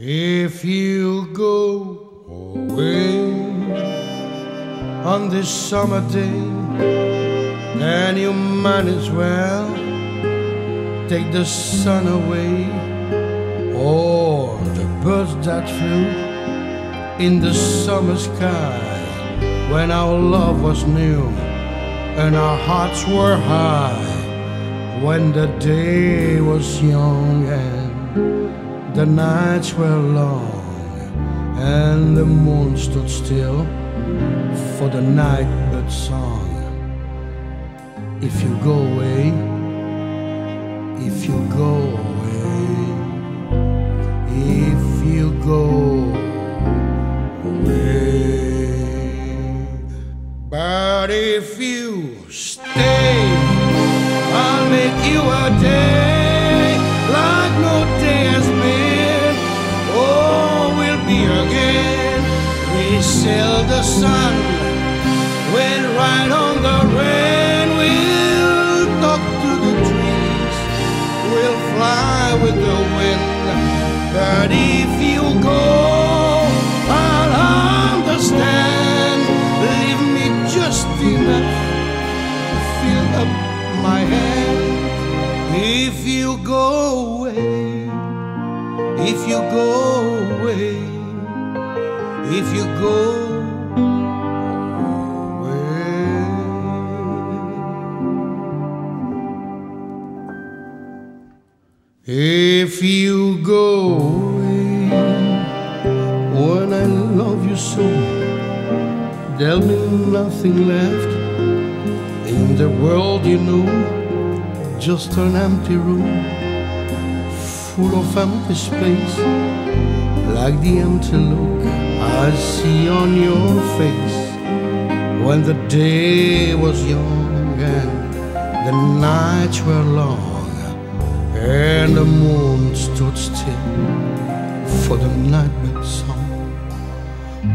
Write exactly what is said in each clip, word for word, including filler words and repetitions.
If you go away on this summer day, then you might as well take the sun away, or the birds that flew in the summer sky, when our love was new and our hearts were high, when the day was young and the nights were long, and the moon stood still for the nightbird's song. If you go away, if you go away, if you go away. But if you stay, I'll make you a day. We sail the sun, we'll ride on the rain, we'll talk to the trees, we'll fly with the wind. But if you go, I'll understand. Leave me just enough to fill up my hand. If you go away, if you go away, if you go away, if you go away, when I love you so, there'll be nothing left in the world, you know, just an empty room full of empty space, like the empty look I see on your face when the day was young and the nights were long, and the moon stood still for the nightbird song.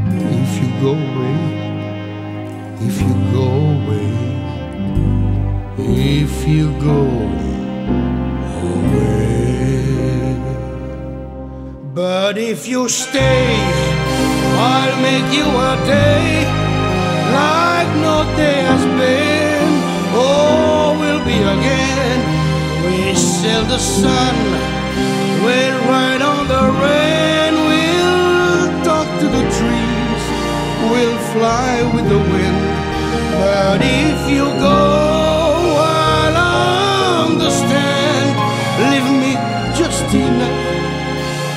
If you go away, if you go away, if you go away. But if you stay, I'll make you a day like no day has been. Oh, we'll be again. We sail the sun, we'll ride on the rain, we'll talk to the trees, we'll fly with the wind. But if you go, I'll understand. Leave me just enough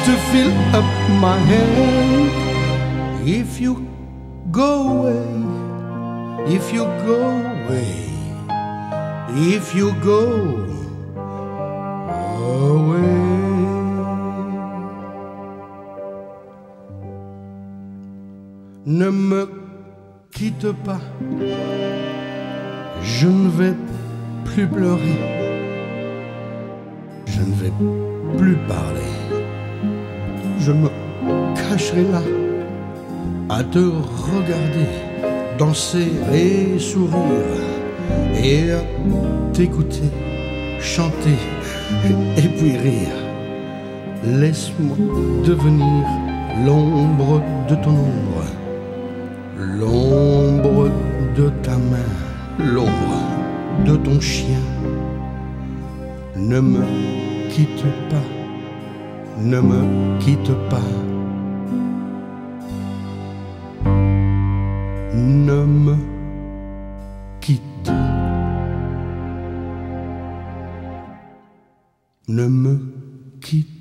to fill up my hand. If you go away, if you go away, if you go away. Ne me quitte pas, je ne vais plus pleurer, je ne vais plus parler, je me cacherai là à te regarder danser et sourire, et à t'écouter chanter et puis rire. Laisse-moi devenir l'ombre de ton ombre, l'ombre de ta main, l'ombre de ton chien. Ne me quitte pas, ne me quitte pas, ne me quitte, ne me quitte.